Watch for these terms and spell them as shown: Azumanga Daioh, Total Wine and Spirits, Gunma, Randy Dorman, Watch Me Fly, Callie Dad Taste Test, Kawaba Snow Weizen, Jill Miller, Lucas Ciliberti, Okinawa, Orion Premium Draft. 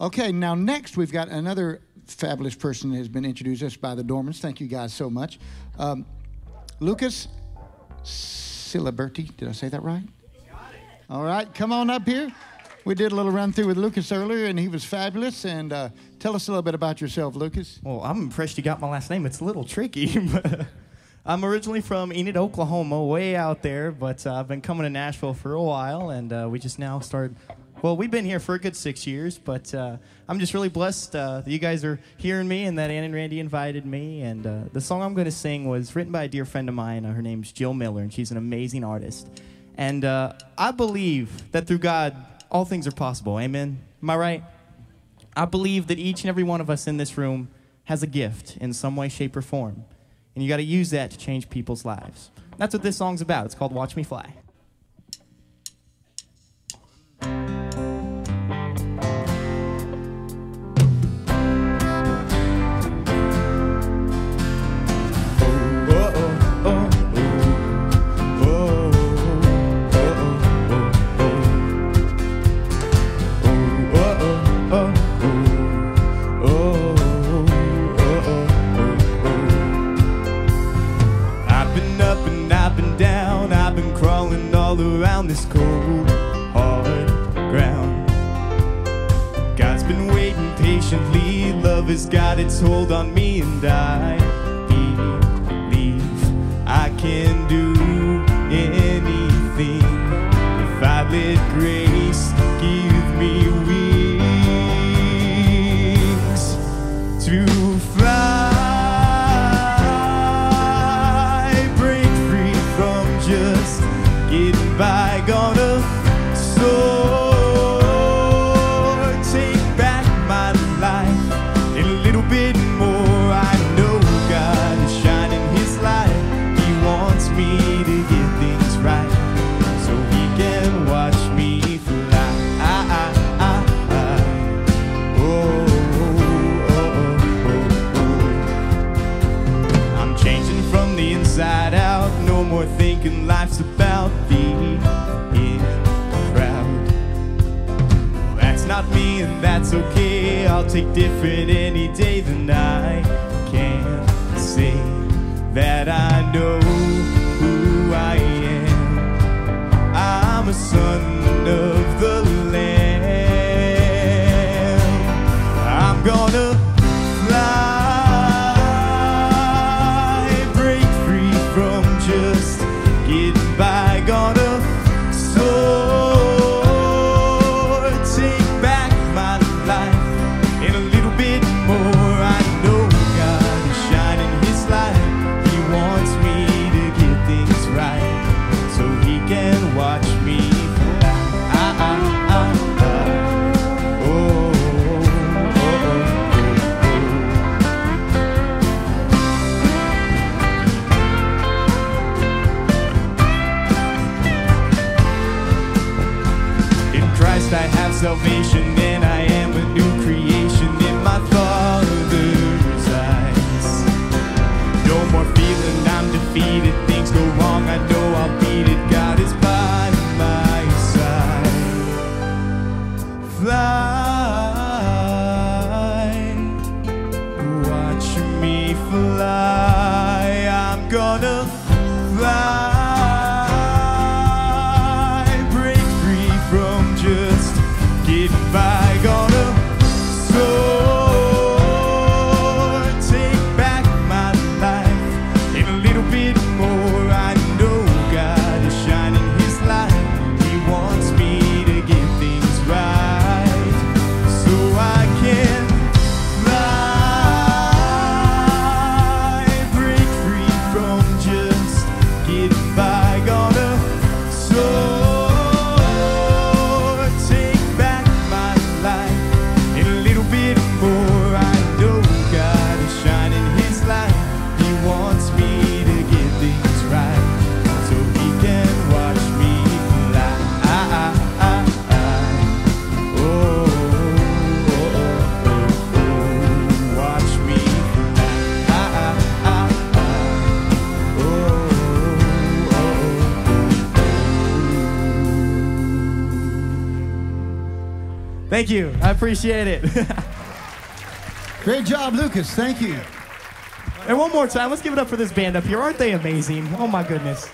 Okay, now next we've got another fabulous person that has been introduced to us by the Dormans. Thank you guys so much. Lucas Ciliberti, did I say that right? Got it. All right, come on up here. We did a little run through with Lucas earlier, and he was fabulous. And tell us a little bit about yourself, Lucas. Well, I'm impressed you got my last name. It's a little tricky, but I'm originally from Enid, Oklahoma, way out there. But I've been coming to Nashville for a while, and we just now started. Well, we've been here for a good 6 years, but I'm just really blessed that you guys are hearing me and that Ann and Randy invited me. And the song I'm going to sing was written by a dear friend of mine. Her name's Jill Miller, and she's an amazing artist. And I believe that through God, all things are possible, amen? Am I right? I believe that each and every one of us in this room has a gift in some way, shape, or form. And you got to use that to change people's lives. That's what this song's about. It's called Watch Me Fly. Around this cold, hard ground, God's been waiting patiently. Love has got its hold on me, and I believe I can do anything if I let grace give me wings to fly. I gonna soar, take back my life and a little bit more. I know God is shining His light. He wants me to get things right so He can watch me fly. Oh. I'm changing from the inside out. No more thinking life's about the not me, and that's okay. I'll take different any day than I can say that I know who I am. I'm a son of the Lamb. I'm gonna fly, break free from just getting by. Gonna I have salvation and I am a new creation in my Father's eyes. No more feeling I'm defeated. Things go wrong, I know I'll beat it. God is by my side. Fly, watch me fly. I'm gonna fly. Gonna soar, take back my Thank you. I appreciate it. Great job, Lucas. Thank you. And one more time, let's give it up for this band up here. Aren't they amazing? Oh, my goodness.